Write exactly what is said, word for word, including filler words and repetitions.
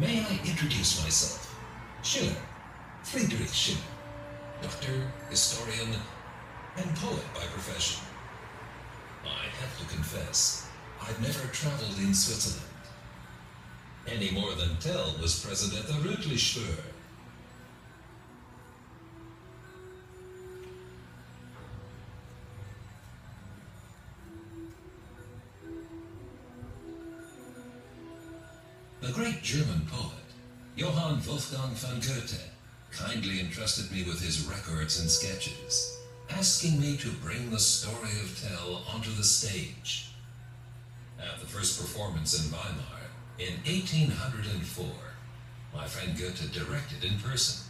May I introduce myself? Schiller, Friedrich Schiller, doctor, historian, and poet by profession. I have to confess, I've never traveled in Switzerland, any more than Tell was present at the Rütlischwur. The great German poet, Johann Wolfgang von Goethe, kindly entrusted me with his records and sketches, asking me to bring the story of Tell onto the stage. At the first performance in Weimar, in eighteen hundred four, my friend Goethe directed in person.